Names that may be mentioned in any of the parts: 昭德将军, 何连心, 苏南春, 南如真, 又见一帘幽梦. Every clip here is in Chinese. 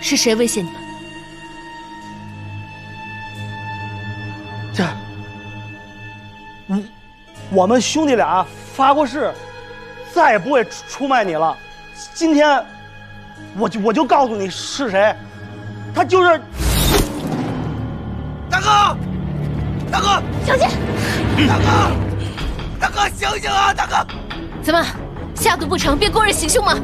是谁威胁你们？这，我们兄弟俩发过誓，再也不会出卖你了。今天，我就告诉你是谁，他就是大哥，大哥，小心！大哥，大哥，醒醒啊，大哥！怎么下毒不成，便公然行凶吗？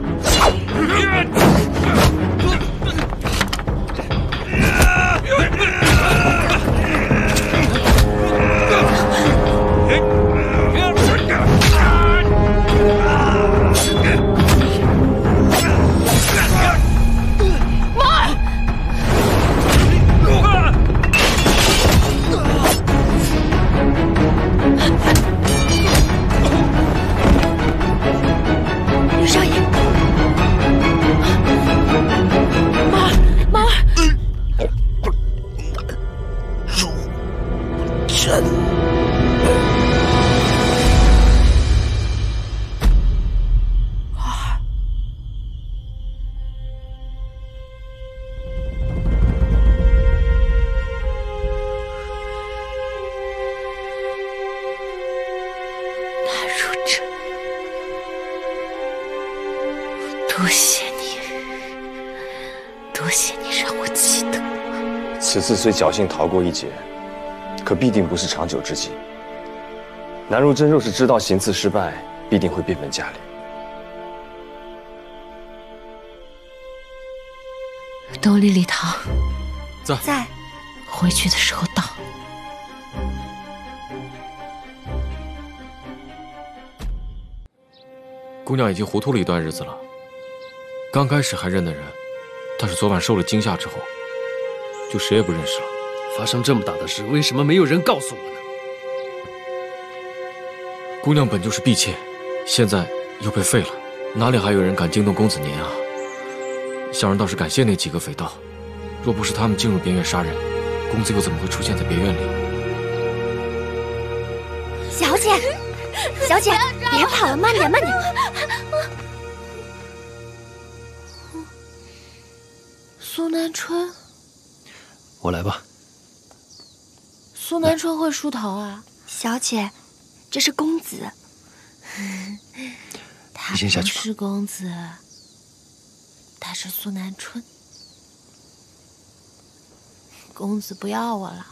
此次虽侥幸逃过一劫，可必定不是长久之计。南如真若是知道行刺失败，必定会变本加厉。兜里礼堂在，回去的时候到。姑娘已经糊涂了一段日子了，刚开始还认得人，但是昨晚受了惊吓之后。 就谁也不认识了。发生这么大的事，为什么没有人告诉我呢？姑娘本就是婢妾，现在又被废了，哪里还有人敢惊动公子您啊？小人倒是感谢那几个匪盗，若不是他们进入别院杀人，公子又怎么会出现在别院里？小姐，小姐，别跑了，慢点，慢点。 苏南春。 我来吧。苏南春会梳头啊，小姐，这是公子。他不是公子，他是苏南春。公子不要我了，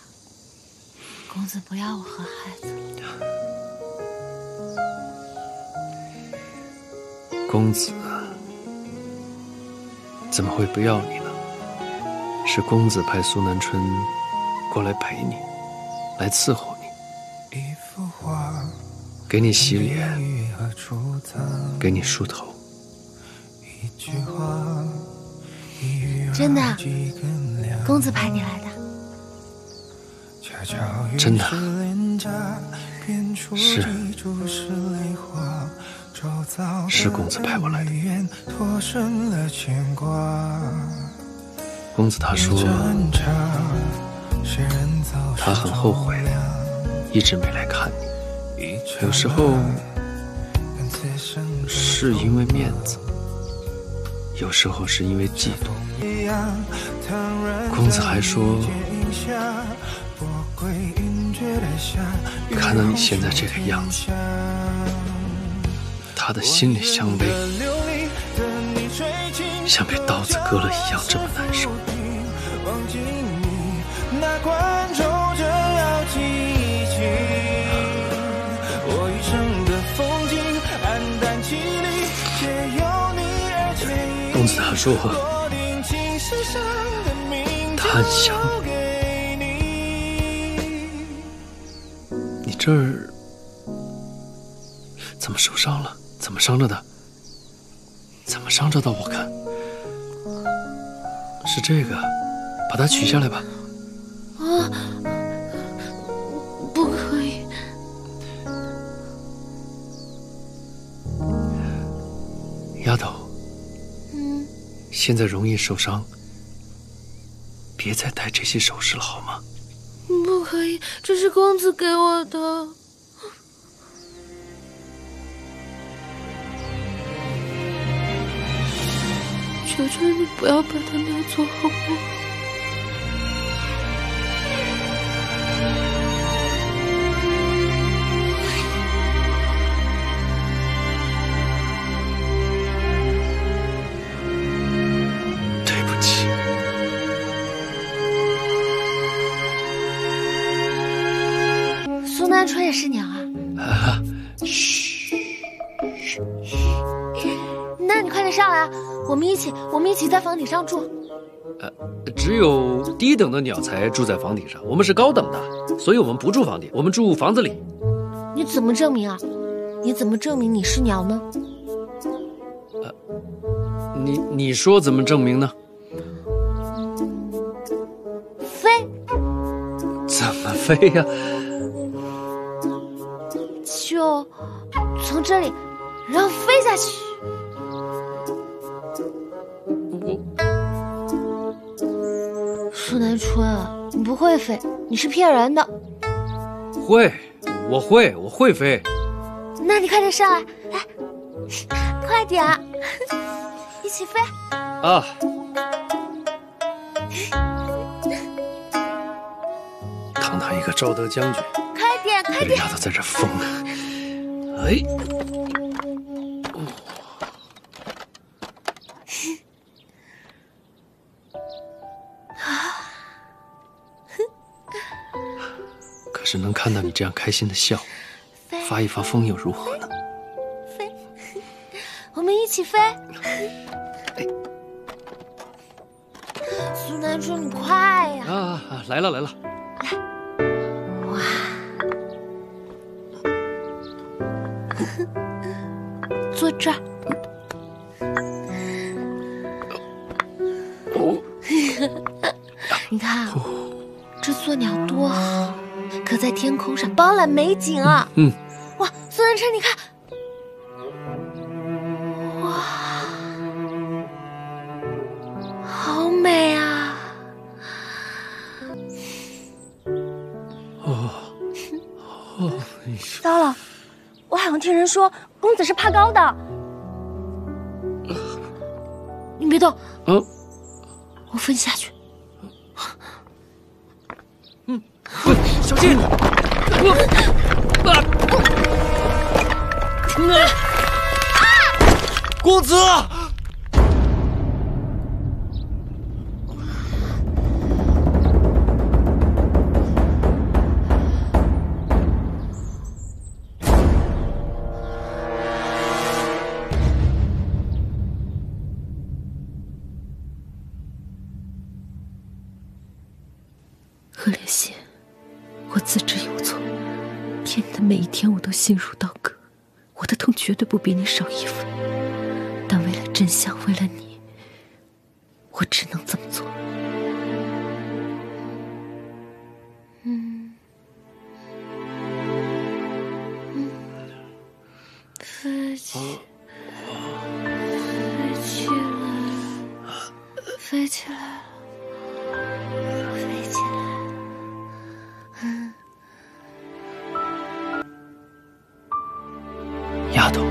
公子不要我和孩子。公子怎么会不要你呢？ 是公子派苏南春过来陪你，来伺候你，给你洗脸，给你梳头。真的，公子派你来的？真的，是。 是公子派我来的。 公子他说，他很后悔一直没来看你。有时候是因为面子，有时候是因为嫉妒。公子还说，看到你现在这个样子，他的心里相悲。 像被刀子割了一样，这么难受。公子他说，他很想你。你这儿怎么受伤了？怎么伤着的？怎么伤着的？我看。 是这个，把它取下来吧。啊，不可以！丫头，现在容易受伤，别再戴这些首饰了，好吗？不可以，这是公子给我的。求求你不要把他拿走好吗？对不起。苏南春也是娘啊！啊！嘘！那你快点上来啊！ 我们一起在房顶上住。只有低等的鸟才住在房顶上，我们是高等的，所以我们不住房顶，我们住房子里。你怎么证明啊？你怎么证明你是鸟呢？你说怎么证明呢？飞？怎么飞呀？就从这里，然后飞下去。 苏南春，你不会飞，你是骗人的。会，我会飞。那你快点上来，来，快点，一起飞。啊！堂堂一个昭德将军，快点，快点！这丫头在这疯呢。哎，哦。 可是能看到你这样开心的笑，发一发疯又如何呢？飞，我们一起飞。苏南春，你快呀！啊，来了。哇！坐这儿。哦。你看，这做鸟多好。 可在天空上包揽美景啊！哇，苏南春，你看，哇，好美啊！哦，糟了，我好像听人说公子是怕高的。你别动，我扶你下去。 小心！公子，何连心。 我自知有错，骗你的每一天我都心如刀割，我的痛绝对不比你少一分。但为了真相，为了你，我只能这么做。飞起，飞起来，飞起来。 丫头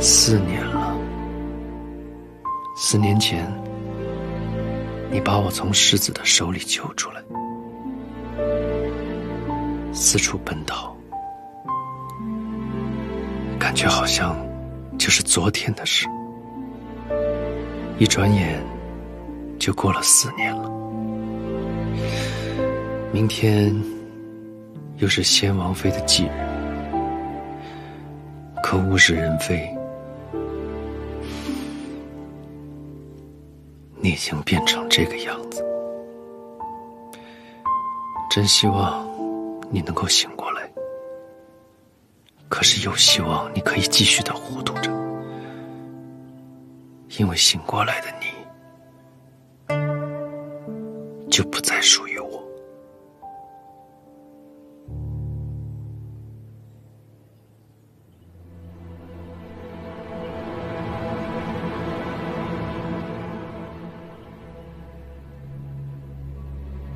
，4年了。4年前，你把我从世子的手里救出来，四处奔逃，感觉好像就是昨天的事。一转眼就过了4年了。明天。 又是先王妃的忌日，可物是人非，你已经变成这个样子，真希望你能够醒过来。可是又希望你可以继续的糊涂着，因为醒过来的你，就不再属于。